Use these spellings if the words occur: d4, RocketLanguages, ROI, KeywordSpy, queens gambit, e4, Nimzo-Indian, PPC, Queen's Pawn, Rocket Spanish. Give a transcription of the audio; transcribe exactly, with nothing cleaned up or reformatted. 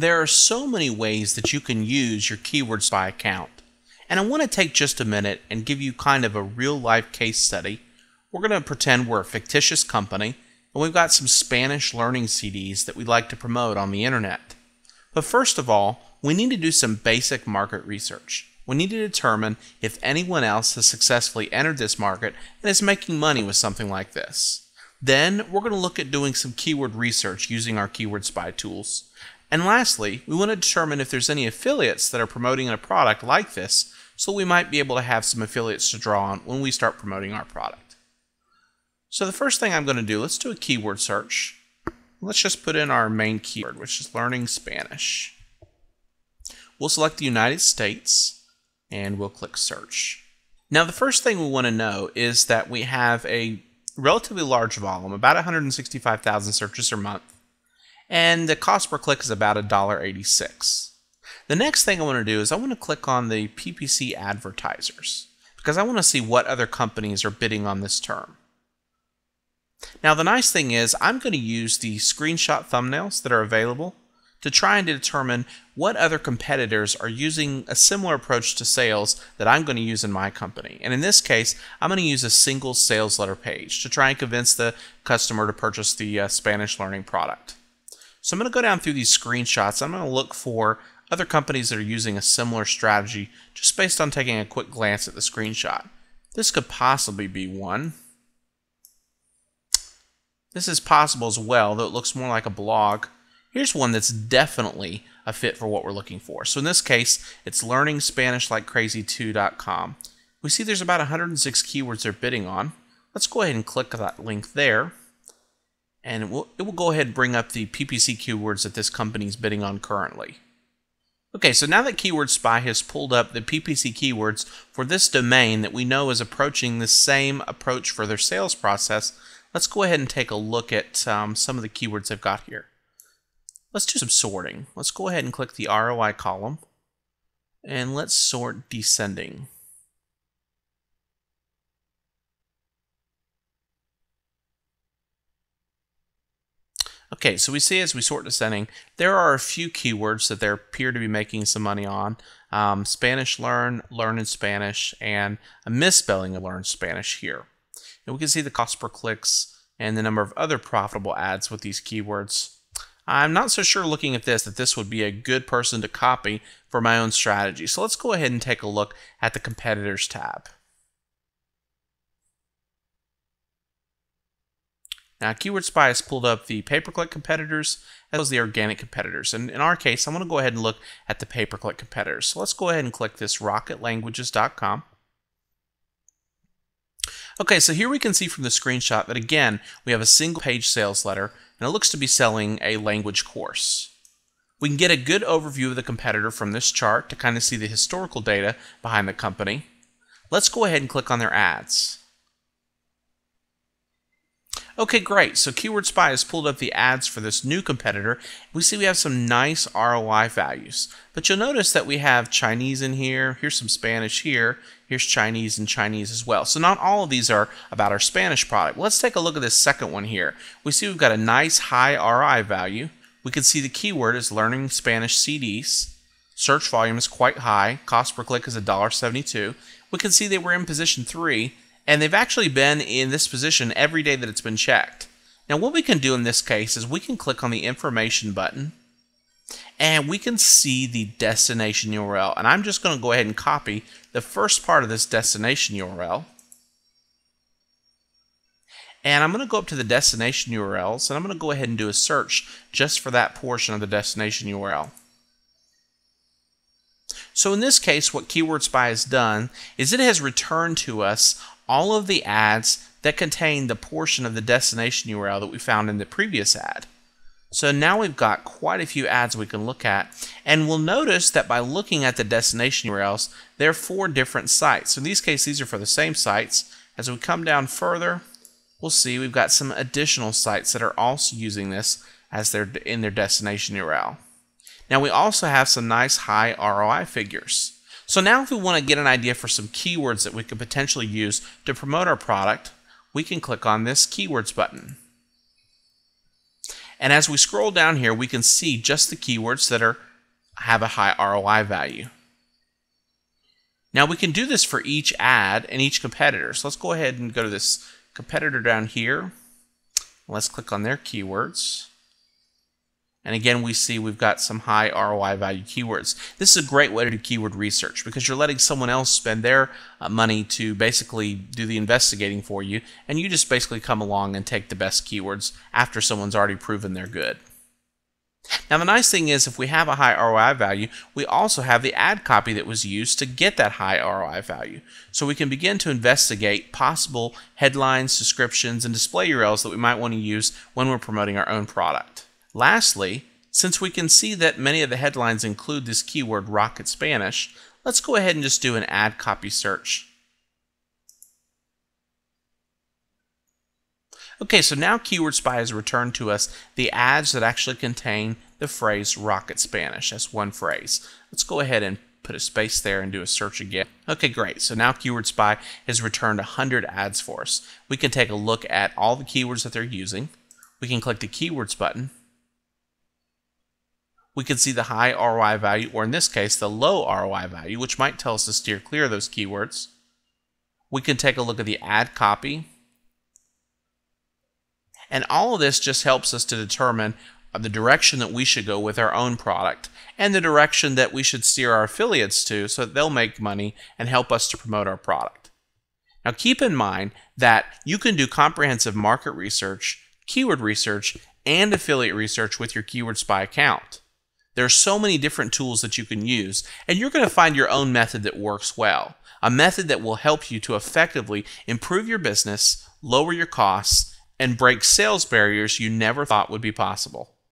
There are so many ways that you can use your KeywordSpy account, and I want to take just a minute and give you kind of a real-life case study. We're going to pretend we're a fictitious company, and we've got some Spanish learning C Ds that we like to promote on the internet. But first of all, we need to do some basic market research. We need to determine if anyone else has successfully entered this market and is making money with something like this. Then we're going to look at doing some keyword research using our KeywordSpy tools. And lastly, we want to determine if there's any affiliates that are promoting a product like this, so we might be able to have some affiliates to draw on when we start promoting our product. So the first thing I'm going to do, let's do a keyword search. Let's just put in our main keyword, which is learning Spanish. We'll select the United States and we'll click search. Now the first thing we want to know is that we have a relatively large volume, about one hundred sixty-five thousand searches a month, and the cost per click is about one dollar eighty-six. The next thing I want to do is I want to click on the P P C advertisers, because I want to see what other companies are bidding on this term. Now the nice thing is I'm going to use the screenshot thumbnails that are available to try and determine what other competitors are using a similar approach to sales that I'm going to use in my company. And in this case, I'm going to use a single sales letter page to try and convince the customer to purchase the uh, Spanish learning product. So I'm going to go down through these screenshots. I'm going to look for other companies that are using a similar strategy just based on taking a quick glance at the screenshot. This could possibly be one. This is possible as well, though it looks more like a blog. Here's one that's definitely a fit for what we're looking for. So in this case, it's learning spanish like crazy two dot com. We see there's about one hundred six keywords they're bidding on. Let's go ahead and click that link there. And it will, it will go ahead and bring up the P P C keywords that this company is bidding on currently. Okay, so now that KeywordSpy has pulled up the P P C keywords for this domain that we know is approaching the same approach for their sales process, let's go ahead and take a look at um, some of the keywords they've got here. Let's do some sorting. Let's go ahead and click the R O I column and let's sort descending. Okay, so we see as we sort descending, there are a few keywords that they appear to be making some money on. Um, Spanish learn, learn in Spanish, and a misspelling of learn Spanish here. And we can see the cost per clicks and the number of other profitable ads with these keywords. I'm not so sure looking at this that this would be a good person to copy for my own strategy. So let's go ahead and take a look at the competitors tab. Now KeywordSpy has pulled up the pay-per-click competitors as well as the organic competitors. And in our case, I'm going to go ahead and look at the pay-per-click competitors. So let's go ahead and click this rocket languages dot com. Okay, so here we can see from the screenshot that again, we have a single page sales letter and it looks to be selling a language course. We can get a good overview of the competitor from this chart to kind of see the historical data behind the company. Let's go ahead and click on their ads. Okay, great. So KeywordSpy has pulled up the ads for this new competitor. We see we have some nice R O I values, but you'll notice that we have Chinese in here. Here's some Spanish here. Here's Chinese and Chinese as well. So not all of these are about our Spanish product. Let's take a look at this second one here. We see we've got a nice high R O I value. We can see the keyword is learning Spanish C Ds. Search volume is quite high. Cost per click is one dollar seventy-two. We can see they were in position three, and they've actually been in this position every day that it's been checked. Now what we can do in this case is we can click on the information button and we can see the destination U R L. And I'm just going to go ahead and copy the first part of this destination U R L. And I'm going to go up to the destination U R Ls and I'm going to go ahead and do a search just for that portion of the destination U R L. So in this case, what KeywordSpy has done is it has returned to us all of the ads that contain the portion of the destination U R L that we found in the previous ad. So now we've got quite a few ads we can look at, and we'll notice that by looking at the destination U R Ls, there are four different sites. So in these cases, these are for the same sites. As we come down further, we'll see we've got some additional sites that are also using this as they're in their destination U R L. Now we also have some nice high R O I figures. So now if we want to get an idea for some keywords that we could potentially use to promote our product, we can click on this keywords button. And as we scroll down here, we can see just the keywords that are have a high R O I value. Now we can do this for each ad and each competitor. So let's go ahead and go to this competitor down here. Let's click on their keywords. And again, we see we've got some high R O I value keywords. This is a great way to do keyword research because you're letting someone else spend their uh, money to basically do the investigating for you, and you just basically come along and take the best keywords after someone's already proven they're good. Now the nice thing is if we have a high R O I value, we also have the ad copy that was used to get that high R O I value. So we can begin to investigate possible headlines, descriptions, and display U R Ls that we might want to use when we're promoting our own product. Lastly, since we can see that many of the headlines include this keyword Rocket Spanish, let's go ahead and just do an ad copy search. Okay, so now KeywordSpy has returned to us the ads that actually contain the phrase Rocket Spanish. That's one phrase. Let's go ahead and put a space there and do a search again. Okay, great. So now KeywordSpy has returned one hundred ads for us. We can take a look at all the keywords that they're using. We can click the Keywords button. We can see the high R O I value, or in this case, the low R O I value, which might tell us to steer clear of those keywords. We can take a look at the ad copy. And all of this just helps us to determine the direction that we should go with our own product and the direction that we should steer our affiliates to so that they'll make money and help us to promote our product. Now keep in mind that you can do comprehensive market research, keyword research, and affiliate research with your KeywordSpy account. There are so many different tools that you can use, and you're going to find your own method that works well, a method that will help you to effectively improve your business, lower your costs, and break sales barriers you never thought would be possible.